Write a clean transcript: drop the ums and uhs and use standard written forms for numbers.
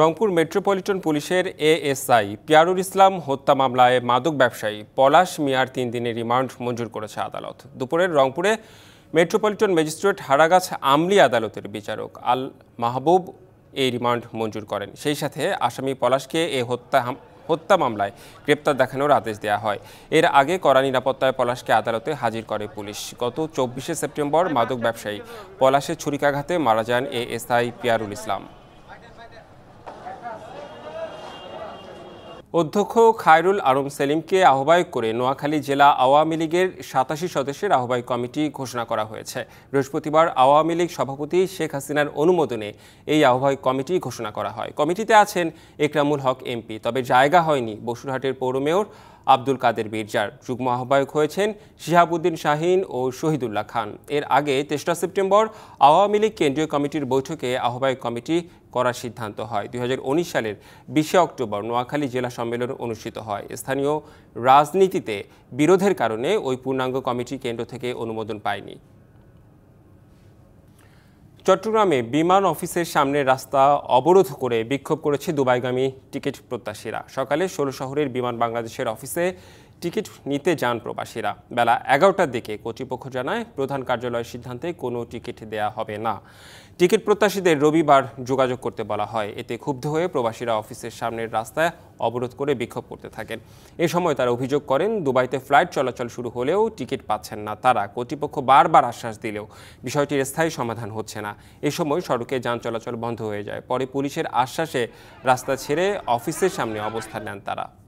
Rangpur metropolitan পুলিশের ASI Piarul Islam হত্যা মামলায় মাদক ব্যবসায়ী পলাশ মিয়ার 3 দিনের রিমান্ড মঞ্জুর করেছে আদালত। দুপুরে রংপুরে মেট্রোপলিটন ম্যাজিস্ট্রেট হারাগাছ আমলি আদালতের বিচারক আল মাহবুব এই রিমান্ড মঞ্জুর করেন। সেই সাথে আসামি পলাশকে এই হত্যা মামলায় গ্রেপ্তার দেখানোর আদেশ দেওয়া হয়। এর আগে কড়া নিরাপত্তায় পলাশকে আদালতে হাজির করে পুলিশ। গত 24 সেপ্টেম্বর মাদক ব্যবসায়ী পলাশের ছুরিকাঘাতে মারা যান এএসআই পিয়ারুল ইসলাম। অধ্যক্ষ খায়রুল আরম সেলিমকে আহ্বায়ক করে নোয়াখালী জেলা আওয়ামী লীগের 87 সদস্যের আহ্বায়ক কমিটি ঘোষণা করা হয়েছে। বৃহস্পতিবার আওয়ামী লীগ সভাপতি শেখ হাসিনার অনুমোদনে এই আহ্বায়ক কমিটি ঘোষণা করা হয়। কমিটিতে আছেন ইকরামুল হক এমপি, তবে জায়গা হয়নি বশুরহাটের পৌর মেয়র আব্দুল কাদের বীরজার। যুগ্ম আহ্বায়ক হয়েছেন শহাবুদ্দীন শাহীন ও শহীদুল্লাহ খান। এর আগে 23 সেপ্টেম্বর আওয়ামী লীগ কেন্দ্রীয় কমিটির বৈঠকে আহ্বায়ক কমিটি করার সিদ্ধান্ত হয়। 2019 সালের 20 অক্টোবর নোয়াখালী জেলা সম্মেলন অনুষ্ঠিত হয়। স্থানীয় রাজনীতিতে বিরোধের কারণে ওই পূর্ণাঙ্গ কমিটি কেন্দ্র থেকে অনুমোদন পায়নি। চট্টগ্রামে বিমান অফিসের সামনে রাস্তা অবরোধ করে বিক্ষোভ করেছে দুবাইগামী টিকিট প্রত্যাশীরা। সকালে 16 শহরের বিমান বাংলাদেশের অফিসে টিকিট নিতে যান প্রবাসীরা। বেলা 11টার দিকে কর্তৃপক্ষ জানায় প্রধান কার্যালয়ের সিদ্ধান্তে কোনো টিকিট দেয়া হবে না। টিকিট প্রত্যাশীদের রবিবার যোগাযোগ করতে বলা হয়। এতে ক্ষুব্ধ হয়ে প্রবাসীরা অফিসের সামনের রাস্তায় অবরোধ করে বিক্ষোভ করতে থাকেন। এ সময় তারা অভিযোগ করেন দুবাইতে ফ্লাইট চলাচল শুরু হলেও টিকিট পাচ্ছেন না তারা। কর্তৃপক্ষ বারবার আশ্বাস দিলেও বিষয়টির স্থায়ী সমাধান হচ্ছে না। এ সময় সড়কে যান চলাচল বন্ধ হয়ে যায়। পরে পুলিশের আশ্বাসে রাস্তা ছেড়ে অফিসের সামনে অবস্থান নেন তারা।